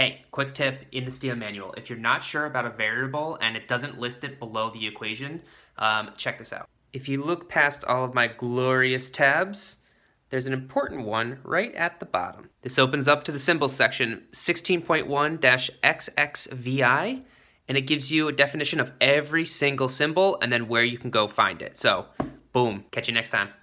Hey, quick tip in the STEM manual. If you're not sure about a variable and it doesn't list it below the equation, check this out. If you look past all of my glorious tabs, there's an important one right at the bottom. This opens up to the symbols section, 16.1-XXVI, and it gives you a definition of every single symbol and then where you can go find it. So, boom, catch you next time.